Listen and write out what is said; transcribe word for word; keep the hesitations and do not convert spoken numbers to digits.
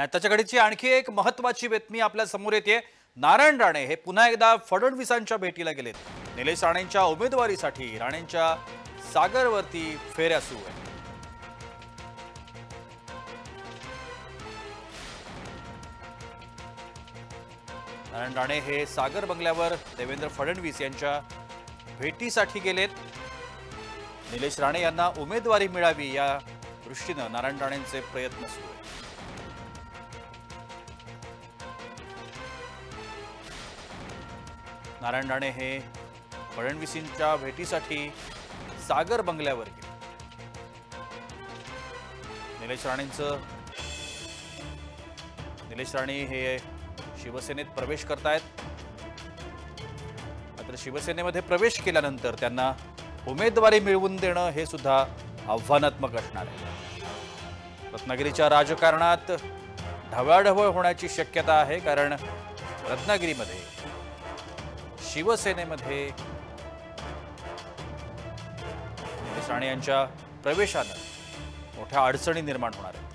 एक महत्त्वाची बातमी आपल्या समोर येते। नारायण राणे हे पुन्हा एकदा फडणवीसांच्या भेटीला गेले। नीलेश राणेंच्या उमेदवारीसाठी राणेंच्या सागरवरती फेऱ्या सुरू आहेत। नारायण राणे हे सागर बंगल्यावर देवेंद्र फडणवीस यांच्या भेटीसाठी गेलेत। नीलेश राणे यांना उमेदवारी मिळावी या दृष्टीने नारायण राणेंचे प्रयत्न सुरू आहेत। नारायण राणे हे फडणवीसांच्या भेटीसाठी सागर बंगल्यावर गेले। नीलेश राणेंचं नीलेश राणे हे शिवसेनेत प्रवेश करतायत। मात्र शिवसेनेमध्ये प्रवेश केल्यानंतर त्यांना उमेदवारी मिळवून देणं हे सुद्धा आव्हानात्मक असणार आहे। रत्नागिरीच्या राजकारणात ढवळाढवळ होण्याची शक्यता आहे, कारण रत्नागिरीमध्ये शिवसेनेमध्ये नीलेश राणे यांच्या प्रवेशानं मोठ्या अडचणी निर्माण होणार आहेत।